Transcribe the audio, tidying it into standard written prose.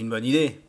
une bonne idée.